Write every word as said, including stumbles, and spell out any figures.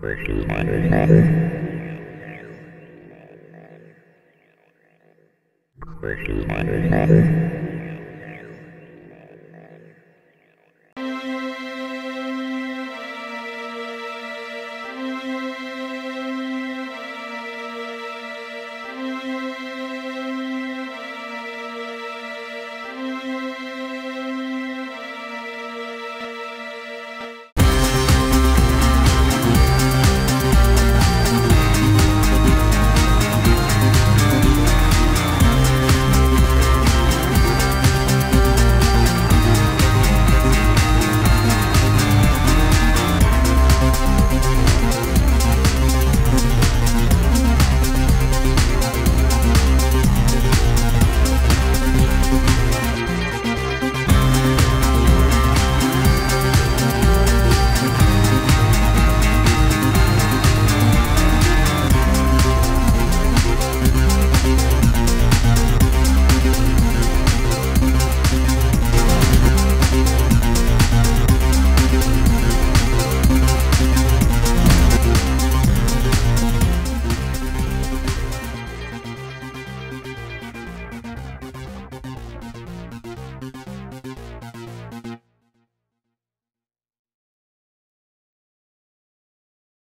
Quick,